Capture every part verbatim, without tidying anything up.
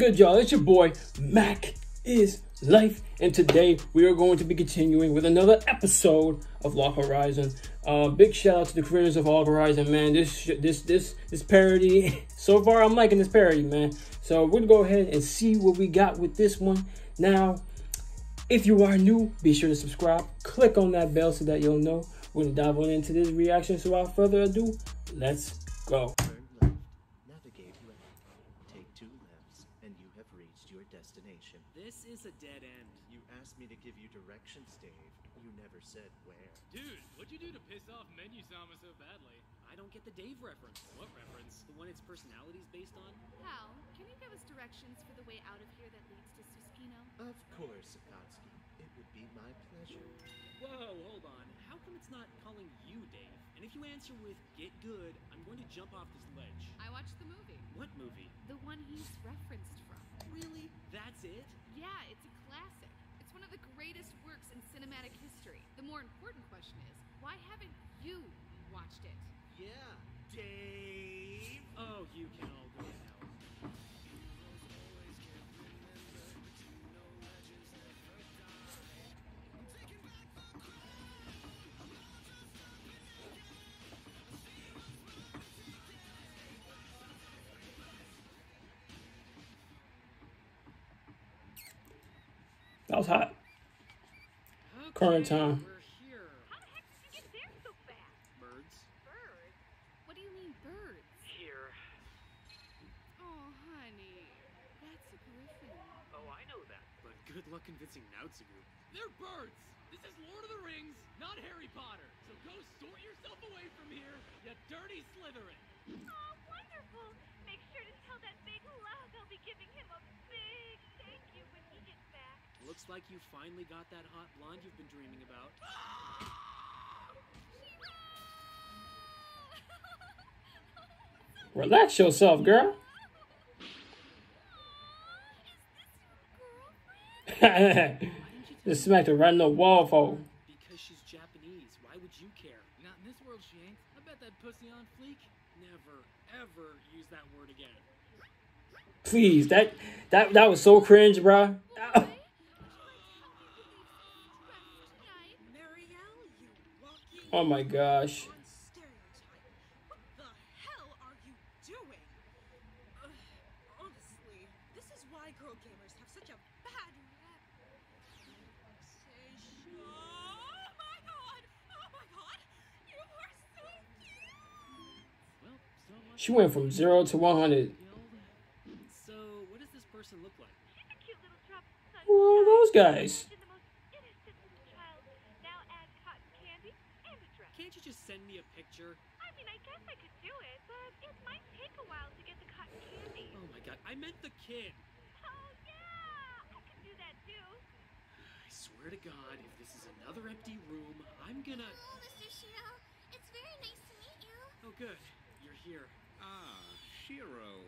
good, y'all? It's your boy, Mac is Life, and today we are going to be continuing with another episode of Log Horizon. Uh, big shout out to the creators of Log Horizon, man. This this this this parody, so far I'm liking this parody, man. So we're gonna go ahead and see what we got with this one. Now, if you are new, be sure to subscribe, click on that bell so that you'll know. We're gonna dive on into this reaction. So without further ado, let's go. This is a dead end. You asked me to give you directions, Dave. You never said where. Dude, what'd you do to piss off Menyu-sama so badly? I don't get the Dave reference. What reference? The one its personality is based on? Hal, can you give us directions for the way out of here that leads to Susukino? Of course, Akatsuki. It would be my pleasure. Whoa, hold on. How come it's not calling you Dave? And if you answer with, get good, I'm going to jump off this ledge. I watched the movie. What movie? The one he's referenced from. Really? That's it? Yeah, it's a classic. It's one of the greatest works in cinematic history. The more important question is, why haven't you watched it? Yeah, Dave! Oh, you can all go now. That was hot. Okay, current time. We're here. How the heck did you get there so fast? Birds. Birds? What do you mean birds? Here. Oh, honey. That's a griffin. Oh, I know that. But good luck convincing Nautziger. They're birds. This is Lord of the Rings, not Harry Potter. So go sort yourself away from here, you dirty Slytherin. Oh, wonderful. Make sure to tell that big lug I'll be giving him a big thank you when he gets back. Looks like you finally got that hot blonde you've been dreaming about. Shiro! Relax yourself, girl. Aww, is this your girlfriend? Just smacked her right in the wall, folks. Because she's Japanese. Why would you care? Not in this world, she ain't. I bet that pussy on fleek. Never, ever use that word again. Please, that that that was so cringe, bruh. Oh my gosh. What the hell are you doing? Uh, honestly, this is why girl gamers have such a bad rep. Oh my god! Oh my god! You are so cute! She went from zero to one hundred. So what does this person look like? She's a cute little drop of sun. Who are those guys? Can't you just send me a picture? I mean, I guess I could do it, but it might take a while to get the cotton candy. Oh my god, I meant the kid. Oh yeah, I could do that too. I swear to God, if this is another empty room, I'm gonna... Hello, Mister Shiro. It's very nice to meet you. Oh good, you're here. Ah, Shiro.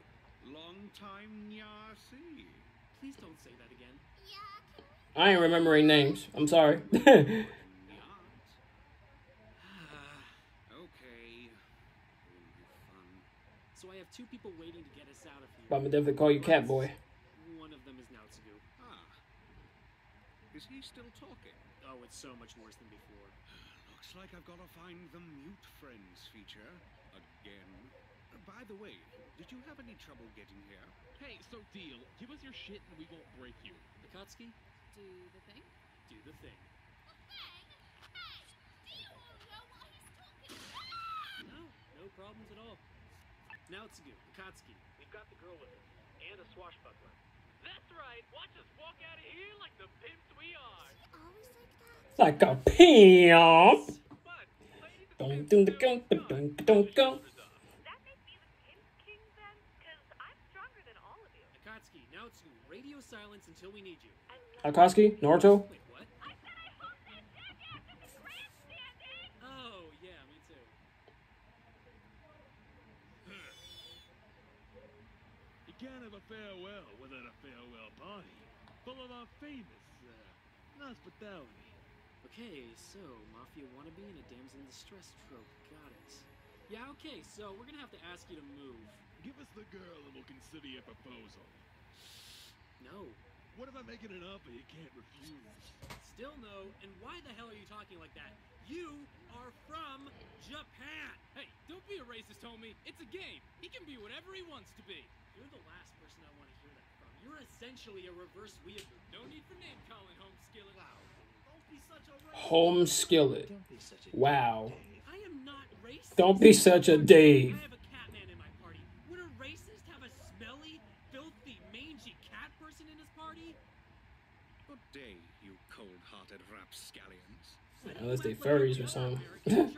Long time nya see. Please don't say that again. Yeah, can we... I ain't remembering names. I'm sorry. So I have two people waiting to get us out of here. But I'm definitely call you Cat Boy. One of them is Nautziger. Ah. Is he still talking? Oh, it's so much worse than before. Looks like I've got to find the mute friends feature again. Uh, by the way, did you have any trouble getting here? Hey, so deal. Give us your shit and we won't break you. Mikotsky? Do the thing? Do the thing. The thing? Hey, do you all know what he's talking about? No, no problems at all. Nautziger, Akatsuki. We've got the girl with us, and a swashbuckler. That's right. Watch us walk out of here like the pimps we are. Like a pimp. Don't do the gunk, don't don't go. That makes me the pimp king then, because I'm stronger than all of you. Akatsuki, Nautziger, radio silence until we need you. Akatsuki, Naruto. Wait, what? I said I hope that dead after the grandstanding. Oh yeah, me too. You can't have a farewell without a farewell party, full of our famous, uh, hospitality. Okay, so, mafia wannabe and a damsel in distress trope, got it. Yeah, okay, so we're gonna have to ask you to move. Give us the girl and we'll consider your proposal. No. What if I make it an offer you can't refuse? Still no, and why the hell are you talking like that? You are from Japan! Hey, don't be a racist, homie. It's a game. He can be whatever he wants to be. You're the last person I want to hear that from. You're essentially a reverse weeaboo. No need for name calling, Home Skillet. Wow. Don't be such a racist. Home Skillet. Don't be such a wow. I am not racist. Don't be such a Dave. I have a catman in my party. Would a racist have a smelly, filthy, mangy cat person in his party? Good day, you cold-hearted rapscallions. Unless they furries or something. Just think,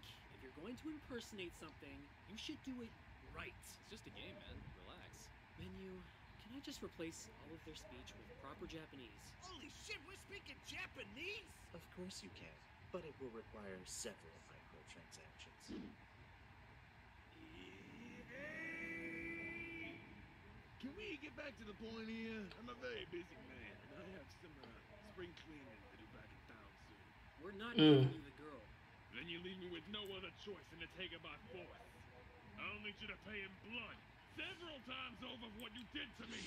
if you're going to impersonate something, you should do it right. It's just a game, man. Relax. Menu, can I just replace all of their speech with proper Japanese? Holy shit, we're speaking Japanese? Of course you can, but it will require several microtransactions. Can we get back to the point here? I'm a very busy man, and I have some uh, spring cleaning to do back in town soon. We're not mm. giving you the girl. Then you leave me with no other choice than to take her by force. I'll need you to pay in blood several times over for what you did to me.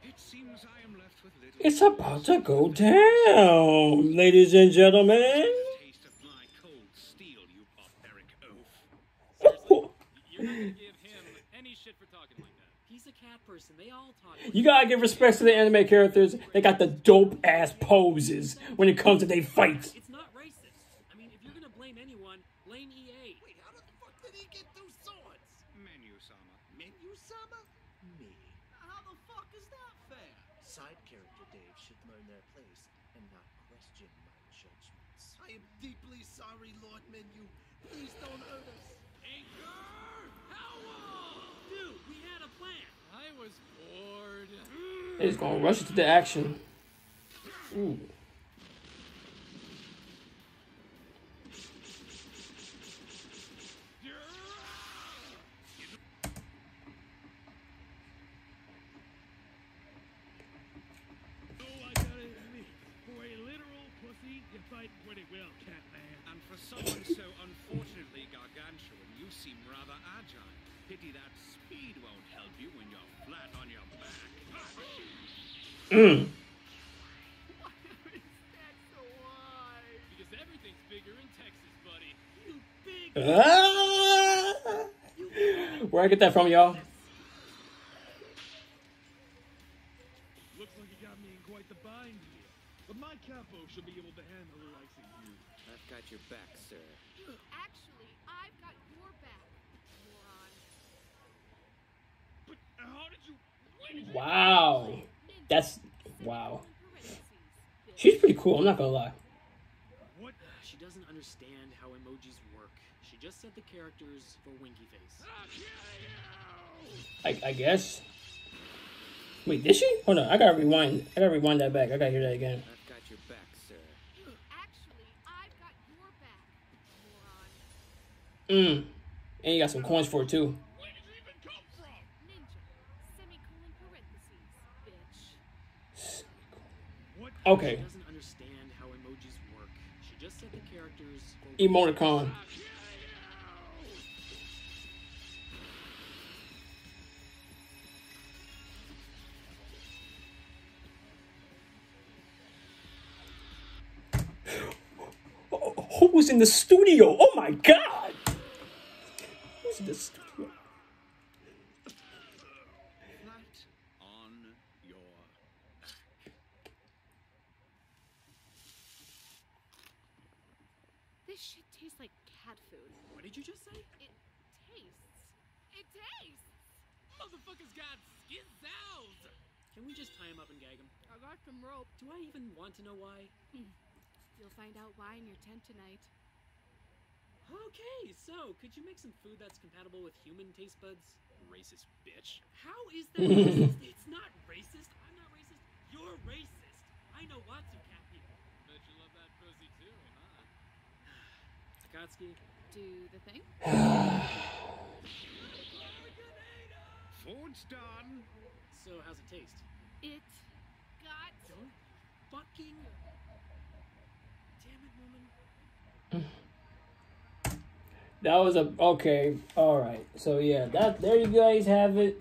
It seems I am left with little. It's about to go down, ladies and gentlemen. Taste of my cold steel, you barbaric oaf. You're not gonna give him any shit for talking like that. He's a cat person. They all talk. You gotta give respect to the anime characters. They got the dope ass poses when it comes to they fights. It's not racist. I mean, if you're gonna blame anyone, blame E A. Wait, how the fuck did he get those swords? Menyu-sama. Menyu-sama? Me. How the fuck is that fair? Side character Dave should learn their place and not question my judgments. I am deeply sorry, Lord Menu. Please don't hurt us. Anchor! Howl! Dude, we had a plan. I was bored. It's gonna rush to the action. Ooh. Mm. Why is that so wide? Because everything's bigger in Texas, buddy. You big. Ah! Where I get that from, y'all? Looks like you got me in quite the bind here. But my capo should be able to handle the likes of you. I've got your back, sir. Actually, I've got your back, moron. But how did you? Where did wow. You... That's wow. She's pretty cool, I'm not gonna lie. What? She doesn't understand how emojis work. She just said the characters for winky face. I I guess. Wait, did she? Hold on, I gotta rewind. I gotta rewind that back. I gotta hear that again. I've got your back, sir. Actually, I've got your back, moron. Mm. And you got some coins for it too. Okay. She doesn't understand how emojis work. She just said the characters. Emoticon. Who was in the studio? Oh my god! Who's in the studio? What did you just say? It tastes. It tastes. Motherfucker's got skizzles. Can we just tie him up and gag him? I got some rope. Do I even want to know why? You'll find out why in your tent tonight. Okay, so could you make some food that's compatible with human taste buds? Racist bitch. How is that racist? It's not racist. I'm not racist. You're racist. I know lots of cat people. Bet you love that pussy too, huh? Akatsuki. Do the thing. Food's done. So how's it taste? It got fucking... Damn it, woman. That was a... Okay. Alright. So, yeah. that There you guys have it.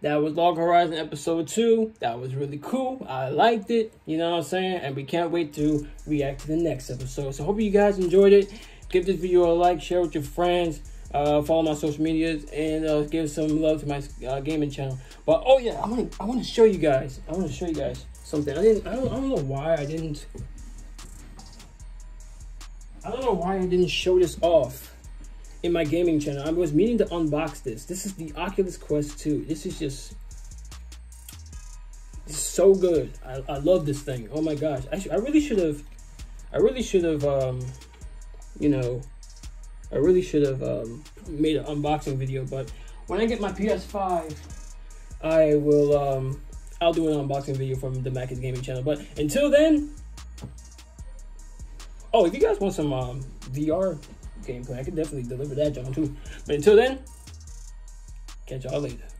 That was Log Horizon Episode two. That was really cool. I liked it. You know what I'm saying? And we can't wait to react to the next episode. So, hope you guys enjoyed it. Give this video a like. Share with your friends. Uh, follow my social medias. And uh, give some love to my uh, gaming channel. But, oh, yeah. I want to I want to show you guys. I want to show you guys something. I, didn't, I, don't, I don't know why I didn't... I don't know why I didn't show this off in my gaming channel. I was meaning to unbox this. This is the Oculus Quest two. This is just so good. I, I love this thing. Oh my gosh. I, sh I really should have, I really should have, um, you know, I really should have um, made an unboxing video. But when I get my P S five, I will, um, I'll do an unboxing video from the Mac's Gaming channel. But until then, oh, if you guys want some um, V R gameplay, I could definitely deliver that, John, too. But until then, catch y'all later.